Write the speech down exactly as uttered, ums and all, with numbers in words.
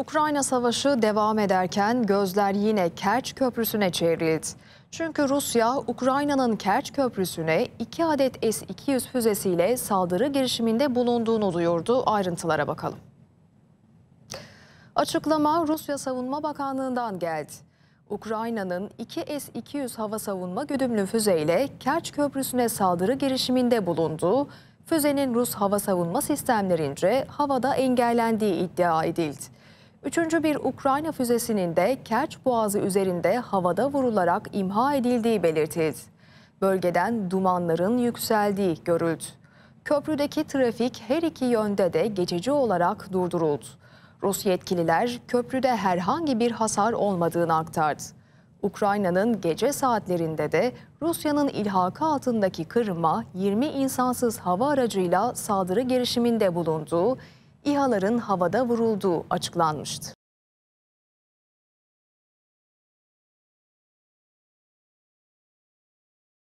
Ukrayna Savaşı devam ederken gözler yine Kerç Köprüsü'ne çevrildi. Çünkü Rusya, Ukrayna'nın Kerç Köprüsü'ne iki adet S iki yüz füzesiyle saldırı girişiminde bulunduğunu duyurdu. Ayrıntılara bakalım. Açıklama Rusya Savunma Bakanlığı'ndan geldi. Ukrayna'nın iki S iki yüz hava savunma güdümlü füzeyle Kerç Köprüsü'ne saldırı girişiminde bulunduğu, füzenin Rus hava savunma sistemlerince havada engellendiği iddia edildi. Üçüncü bir Ukrayna füzesinin de Kerç Boğazı üzerinde havada vurularak imha edildiği belirtildi. Bölgeden dumanların yükseldiği görüldü. Köprüdeki trafik her iki yönde de geçici olarak durduruldu. Rus yetkililer köprüde herhangi bir hasar olmadığını aktardı. Ukrayna'nın gece saatlerinde de Rusya'nın ilhakı altındaki Kırım'a yirmi insansız hava aracıyla saldırı girişiminde bulunduğu, İHA'ların havada vurulduğu açıklanmıştı.